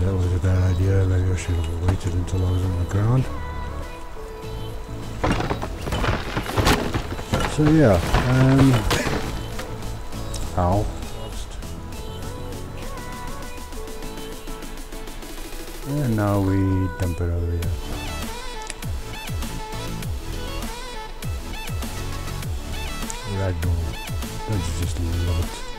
that was a bad idea. Maybe I should have waited until I was on the ground. So yeah, ow. And now we dump it over here. Ragdoll. Don't you just love it?